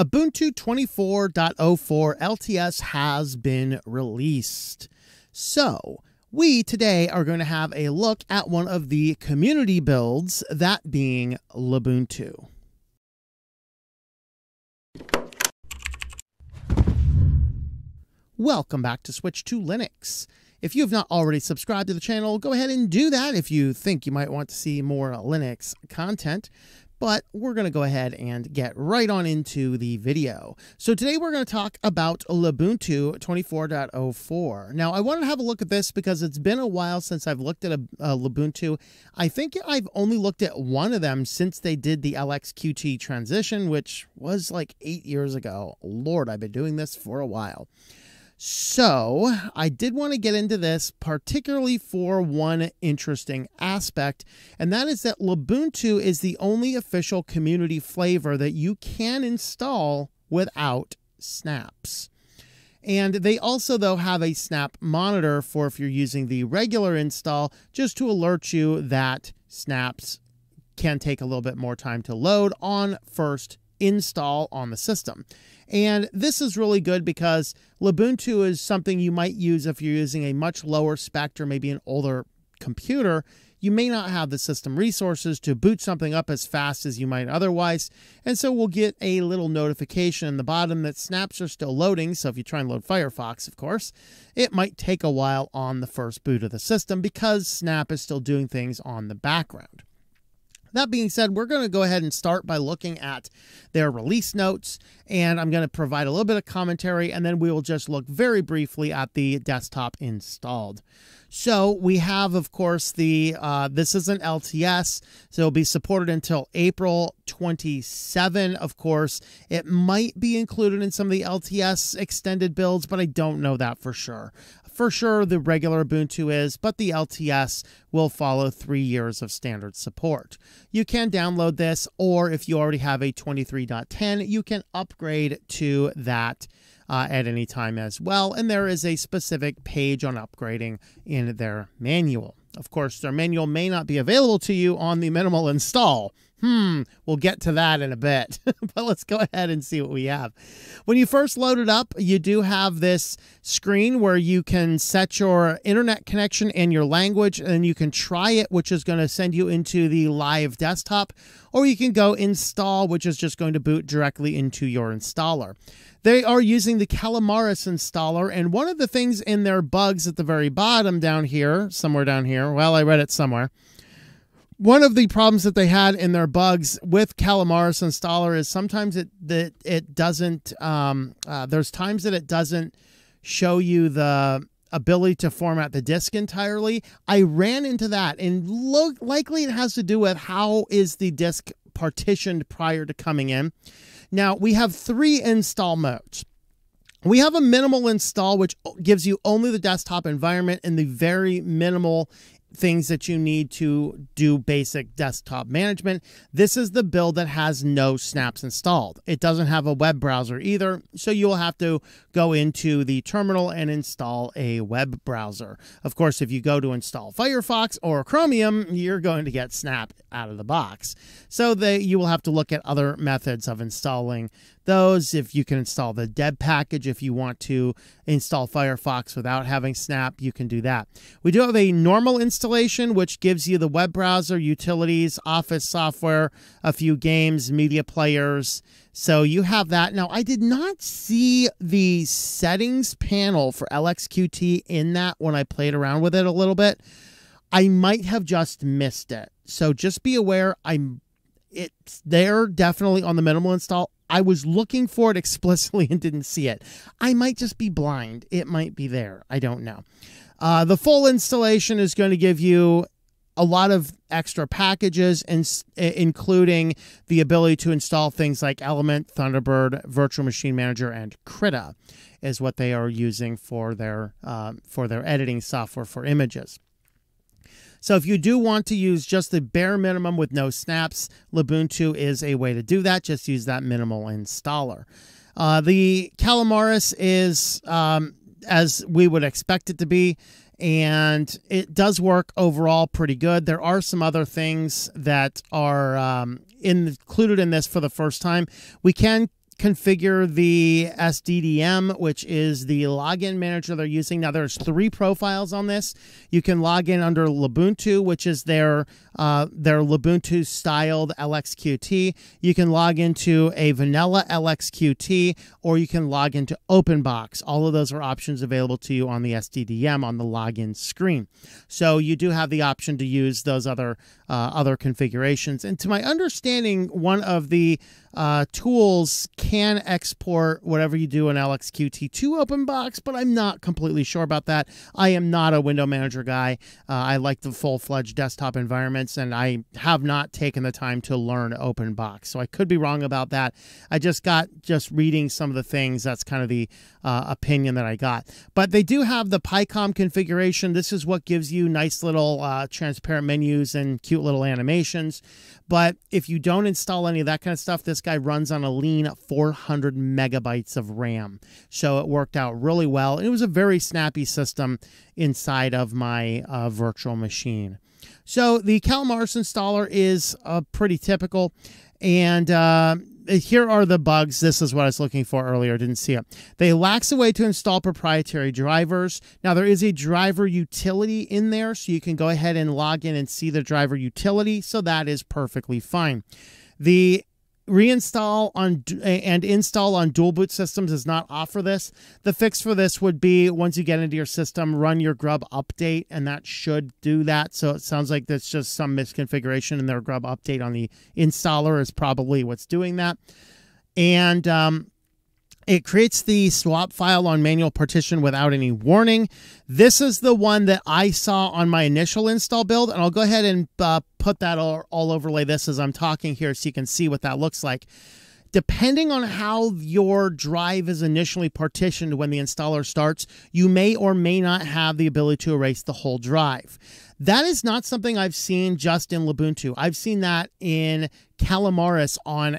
Ubuntu 24.04 LTS has been released. So we today are going to have a look at one of the community builds, that being Lubuntu. Welcome back to Switch to Linux. If you have not already subscribed to the channel, go ahead and do that if you think you might want to see more Linux content. But we're going to go ahead and get right on into the video. So today we're going to talk about Lubuntu 24.04. Now I wanted to have a look at this because it's been a while since I've looked at a Lubuntu. I think I've only looked at one of them since they did the LXQT transition, which was like 8 years ago. Lord, I've been doing this for a while. So I did want to get into this particularly for one interesting aspect, and that is that Lubuntu is the only official community flavor that you can install without snaps. And they also, though, have a snap monitor for if you're using the regular install, just to alert you that snaps can take a little bit more time to load on first install on the system. And this is really good because Lubuntu is something you might use if you're using a much lower spec or maybe an older computer. You may not have the system resources to boot something up as fast as you might otherwise. And so we'll get a little notification in the bottom that snaps are still loading. So if you try and load Firefox, of course, it might take a while on the first boot of the system because snap is still doing things on the background. That being said, we're going to go ahead and start by looking at their release notes, and I'm going to provide a little bit of commentary, and then we will just look very briefly at the desktop installed. So we have, of course, the this is an LTS, so it'll be supported until April 27. Of course, it might be included in some of the LTS extended builds, but I don't know that for sure. For sure, the regular Ubuntu is, but the LTS will follow 3 years of standard support. You can download this, or if you already have a 23.10, you can upgrade to that at any time as well. And there is a specific page on upgrading in their manual. Of course, their manual may not be available to you on the minimal install. We'll get to that in a bit, but let's go ahead and see what we have. When you first load it up, you do have this screen where you can set your internet connection and your language, and you can try it, which is going to send you into the live desktop, or you can go install, which is just going to boot directly into your installer. They are using the Calamares installer, and one of the things in their bugs at the very bottom down here, somewhere down here, well, I read it somewhere. One of the problems that they had in their bugs with Calamares installer is sometimes it doesn't, there's times that it doesn't show you the ability to format the disk entirely. I ran into that, and likely it has to do with how is the disk partitioned prior to coming in. Now we have three install modes. We have a minimal install, which gives you only the desktop environment and the very minimal things that you need to do basic desktop management. This is the build that has no snaps installed. It doesn't have a web browser either, so you'll have to go into the terminal and install a web browser. Of course, if you go to install Firefox or Chromium, you're going to get snap out of the box. So you will have to look at other methods of installing those. If you can install the deb package, if you want to install Firefox without having snap, you can do that. We do have a normal installation, which gives you the web browser, utilities, office software, a few games, media players. So you have that. Now, I did not see the settings panel for LXQT in that when I played around with it a little bit. I might have just missed it. So just be aware, it's there definitely on the minimal install. I was looking for it explicitly and didn't see it. I might just be blind. It might be there. I don't know. The full installation is going to give you a lot of extra packages, including the ability to install things like Element, Thunderbird, Virtual Machine Manager, and Krita is what they are using for their editing software for images. So if you do want to use just the bare minimum with no snaps, Lubuntu is a way to do that. Just use that minimal installer. The Calamares is as we would expect it to be, and it does work overall pretty good. There are some other things that are included in this for the first time. We can configure the SDDM, which is the login manager they're using. Now, there's three profiles on this. You can log in under Lubuntu, which is their Lubuntu-styled LXQT. You can log into a vanilla LXQT, or you can log into OpenBox. All of those are options available to you on the SDDM on the login screen. So you do have the option to use those other configurations. And to my understanding, one of the tools can export whatever you do in LXQT to OpenBox, but I'm not completely sure about that. I am not a window manager guy. I like the full-fledged desktop environments, and I have not taken the time to learn OpenBox, so I could be wrong about that. I just reading some of the things, that's kind of the opinion that I got. But they do have the PiCom configuration. This is what gives you nice little transparent menus and cute little animations. But if you don't install any of that kind of stuff, this guy runs on a lean 400 megabytes of RAM. So it worked out really well. It was a very snappy system inside of my virtual machine. So the Calamares installer is pretty typical. And here are the bugs. This is what I was looking for earlier. Didn't see it. They lacks a way to install proprietary drivers. Now, there is a driver utility in there, so you can go ahead and log in and see the driver utility. So that is perfectly fine. The reinstall on and install on dual boot systems does not offer this. The fix for this would be, once you get into your system, run your grub update, and that should do that. So it sounds like that's just some misconfiguration, and their grub update on the installer is probably what's doing that. And it creates the swap file on manual partition without any warning. This is the one that I saw on my initial install build, and I'll go ahead and put that all overlay this as I'm talking here so you can see what that looks like. Depending on how your drive is initially partitioned when the installer starts, you may or may not have the ability to erase the whole drive. That is not something I've seen just in Lubuntu. I've seen that in Calamares on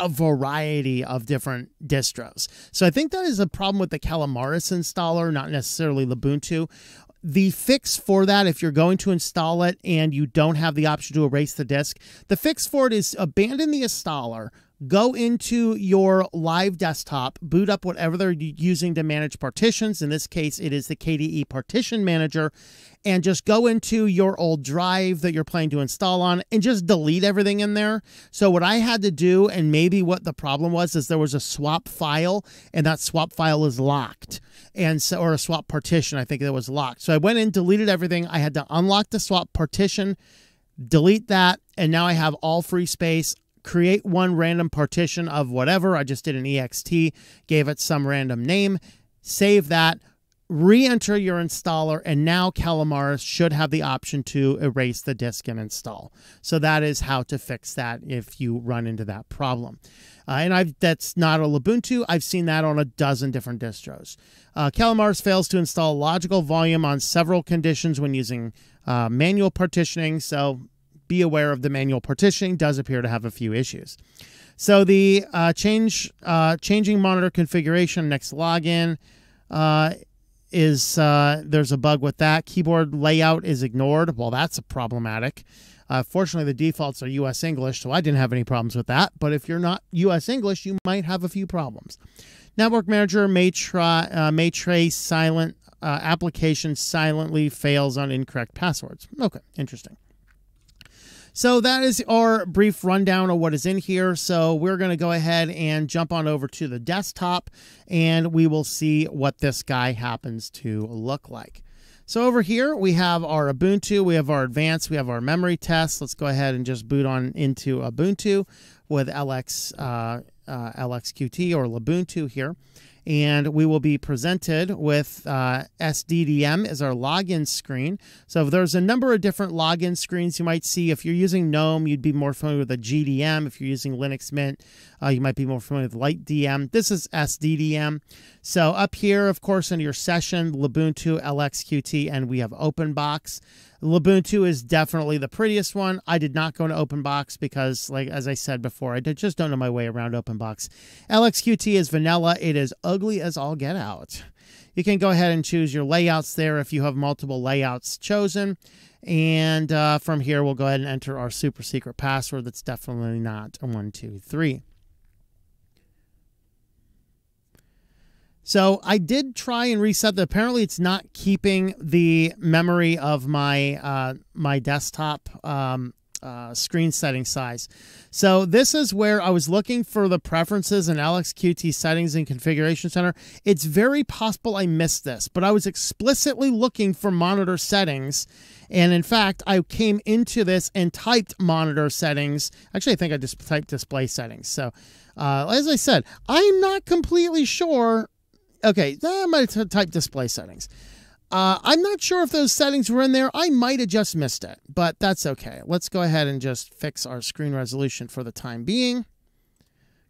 a variety of different distros. So I think that is a problem with the Calamares installer, not necessarily Lubuntu. The fix for that, if you're going to install it and you don't have the option to erase the disk, the fix for it is abandon the installer, go into your live desktop, boot up whatever they're using to manage partitions. In this case, it is the KDE partition manager, and just go into your old drive that you're planning to install on and just delete everything in there. So what I had to do, and maybe what the problem was, is there was a swap file, and that swap file is locked, and so, or a swap partition, I think that was locked. So I went in, deleted everything. I had to unlock the swap partition, delete that, and now I have all free space. Create one random partition of whatever. I just did an ext, gave it some random name, save that, re-enter your installer, and now Calamares should have the option to erase the disk and install. So that is how to fix that if you run into that problem. That's not a Lubuntu. I've seen that on a dozen different distros. Calamares fails to install logical volume on several conditions when using manual partitioning. So be aware of the manual partitioning does appear to have a few issues. So the changing monitor configuration next login there's a bug with that. Keyboard layout is ignored. Well, that's problematic. Fortunately, the defaults are U.S. English, so I didn't have any problems with that. But if you're not U.S. English, you might have a few problems. Network manager may trace silent application silently fails on incorrect passwords. Okay, interesting. So that is our brief rundown of what is in here. So we're going to go ahead and jump on over to the desktop, and we will see what this guy happens to look like. So over here, we have our Ubuntu, we have our advanced, we have our memory test. Let's go ahead and just boot on into Ubuntu with LXQT or Lubuntu here. And we will be presented with SDDM as our login screen. So if there's a number of different login screens you might see. If you're using GNOME, you'd be more familiar with the GDM. If you're using Linux Mint, you might be more familiar with LightDM. This is SDDM. So up here, of course, in your session, Lubuntu, LXQT, and we have OpenBox. Lubuntu is definitely the prettiest one. I did not go into OpenBox because, like as I said before, I just don't know my way around OpenBox. LXQT is vanilla. It is ugly as all get out. You can go ahead and choose your layouts there if you have multiple layouts chosen. And from here, we'll go ahead and enter our super secret password. That's definitely not 1, 2, 3. So I did try and reset that. Apparently, it's not keeping the memory of my my desktop screen setting size. So this is where I was looking for the preferences in LXQT settings and configuration center. It's very possible I missed this, but I was explicitly looking for monitor settings. And in fact, I came into this and typed monitor settings. Actually, I think I just typed display settings. So as I said, I'm not completely sure. Okay, I might have typed display settings. I'm not sure if those settings were in there. I might have just missed it, but that's okay. Let's go ahead and just fix our screen resolution for the time being.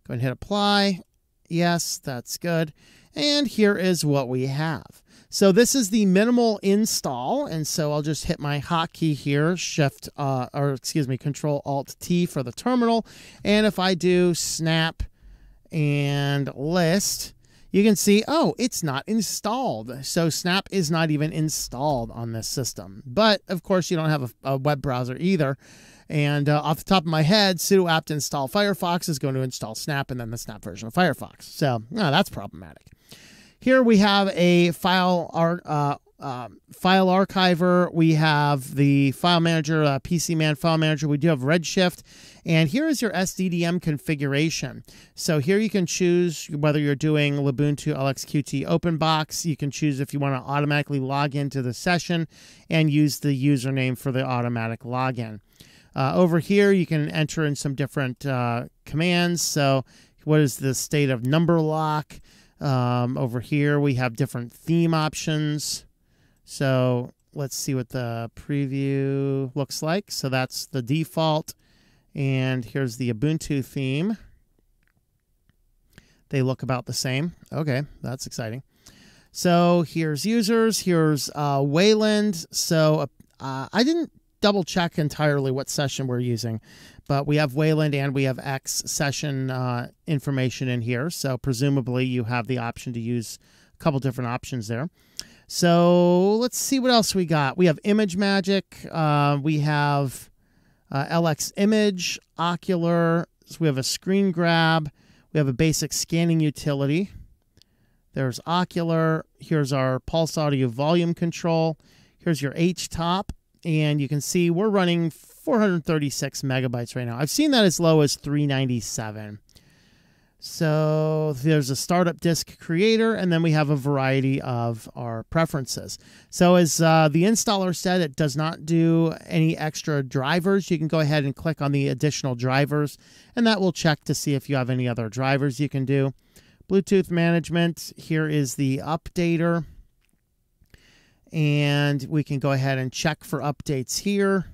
Go ahead and hit apply. Yes, that's good. And here is what we have. So this is the minimal install. And so I'll just hit my hotkey here, shift, or excuse me, Control Alt T for the terminal. And if I do snap and list, you can see, oh, it's not installed. So Snap is not even installed on this system. But, of course, you don't have a web browser either. And off the top of my head, sudo apt install Firefox is going to install Snap and then the Snap version of Firefox. So no, that's problematic. Here we have a file, file archiver. We have the file manager, PCMAN file manager. We do have Redshift. And here is your SDDM configuration. So here you can choose whether you're doing Lubuntu, LXQT, OpenBox. You can choose if you want to automatically log into the session and use the username for the automatic login. Over here, you can enter in some different commands. So what is the state of number lock? Over here, we have different theme options. So let's see what the preview looks like. So that's the default. And here's the Ubuntu theme. They look about the same. Okay, that's exciting. So here's users. Here's Wayland. So I didn't double check entirely what session we're using, but we have Wayland and we have X session information in here. So presumably you have the option to use a couple different options there. So let's see what else we got. We have Image Magic. We have LX Image, Ocular. So we have a screen grab. We have a basic scanning utility. There's Ocular. Here's our pulse audio volume control. Here's your HTOP. And you can see we're running 436 megabytes right now. I've seen that as low as 397. So there's a startup disk creator, and then we have a variety of our preferences. So as the installer said, it does not do any extra drivers. You can go ahead and click on the additional drivers, and that will check to see if you have any other drivers you can do. Bluetooth management. Here is the updater. And we can go ahead and check for updates here.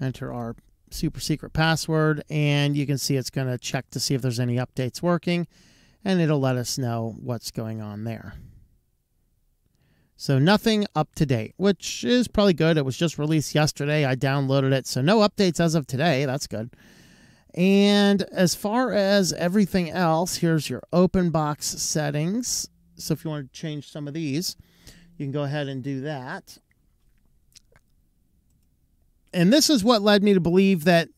Enter our super secret password, and you can see it's going to check to see if there's any updates working, and it'll let us know what's going on there. So nothing up to date, which is probably good. It was just released yesterday. I downloaded it, so no updates as of today. That's good. And as far as everything else, here's your OpenBox settings. So if you want to change some of these, you can go ahead and do that. And this is what led me to believe that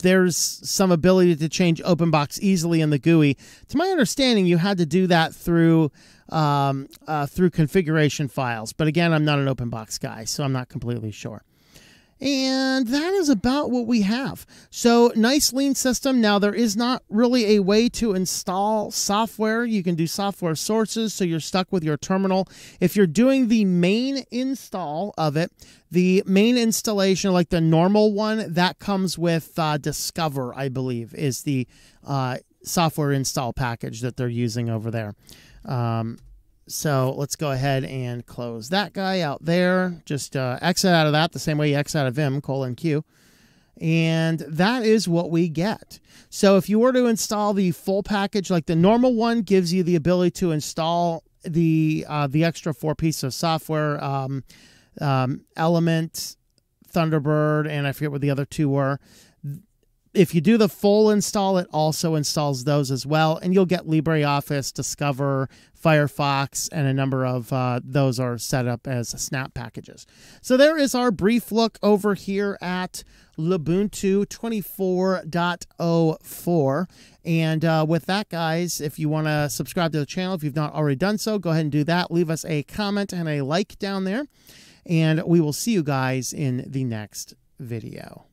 there's some ability to change OpenBox easily in the GUI. To my understanding, you had to do that through through configuration files. But again, I'm not an OpenBox guy, so I'm not completely sure. And that is about what we have. So nice lean system. Now there is not really a way to install software. You can do software sources, so you're stuck with your terminal. If you're doing the main install of it, the main installation, like the normal one, that comes with Discover, I believe, is the software install package that they're using over there. So let's go ahead and close that guy out there. Just exit out of that the same way you exit out of Vim, :Q. And that is what we get. So if you were to install the full package, like the normal one gives you the ability to install the extra four pieces of software, Element, Thunderbird, and I forget what the other two were. If you do the full install, it also installs those as well, and you'll get LibreOffice, Discover, Firefox, and a number of those are set up as snap packages. So there is our brief look over here at Lubuntu 24.04. And with that, guys, if you want to subscribe to the channel, if you've not already done so, go ahead and do that. Leave us a comment and a like down there, and we will see you guys in the next video.